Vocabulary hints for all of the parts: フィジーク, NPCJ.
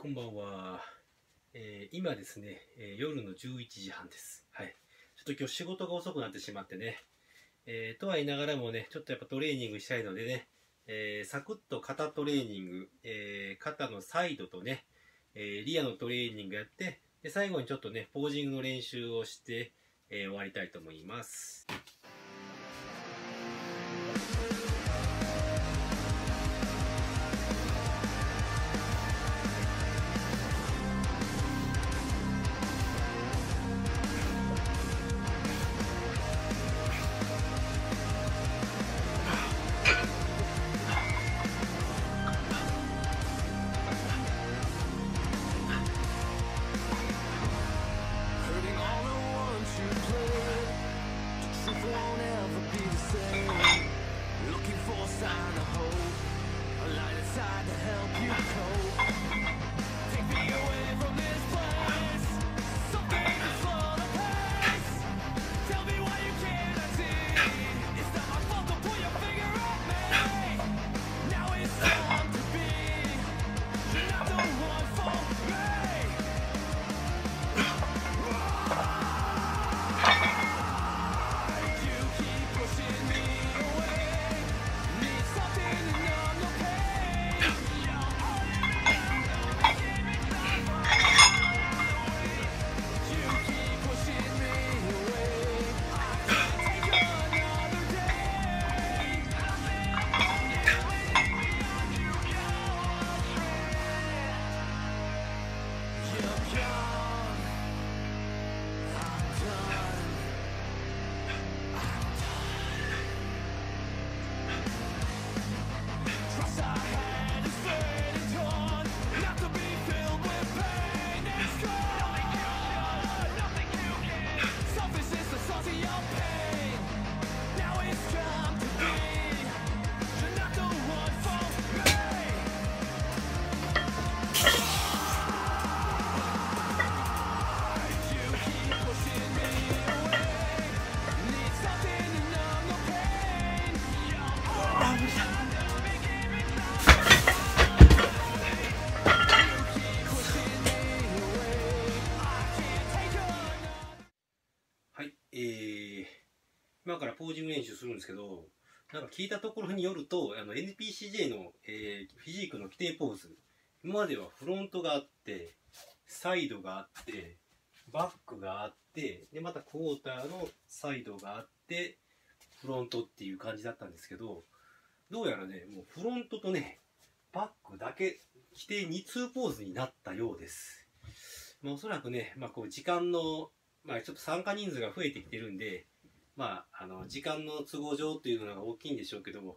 こんばんは。今ですね、夜の11時半です。はい。ちょっと今日仕事が遅くなってしまってね、とは言いながらもね、ちょっとやっぱトレーニングしたいのでね、サクッと肩トレーニング、肩のサイドとね、リアのトレーニングやって、で最後にちょっとね、ポージングの練習をして、終わりたいと思います。今からポージング練習するんですけど、なんか聞いたところによると、NPCJ の、フィジークの規定ポーズ、今まではフロントがあって、サイドがあって、バックがあって、でまたクォーターのサイドがあって、フロントっていう感じだったんですけど、どうやらね、もうフロントとね、バックだけ、規定2通ポーズになったようです。まあ、おそらくね、まあ、こう時間の、まあ、ちょっと参加人数が増えてきてるんで、まあ、時間の都合上というのが大きいんでしょうけども、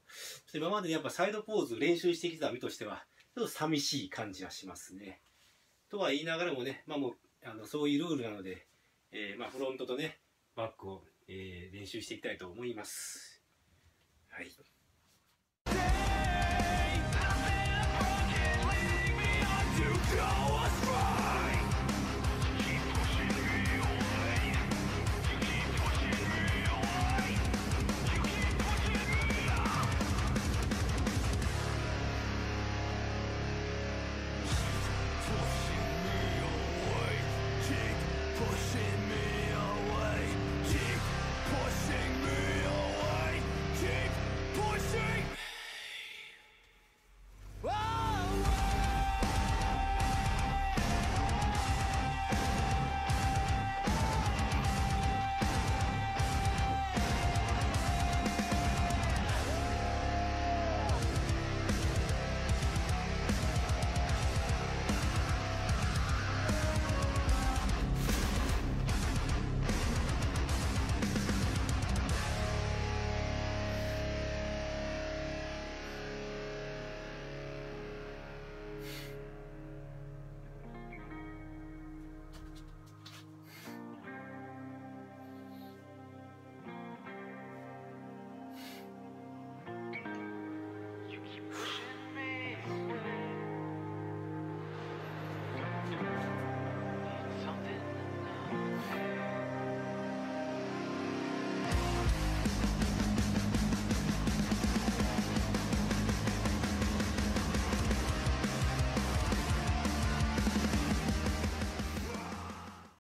今までやっぱサイドポーズ練習してきた身としては、ちょっと寂しい感じはしますね。とは言いながらもね、まあもう、そういうルールなので、まあフロントとね、バックを、練習していきたいと思います。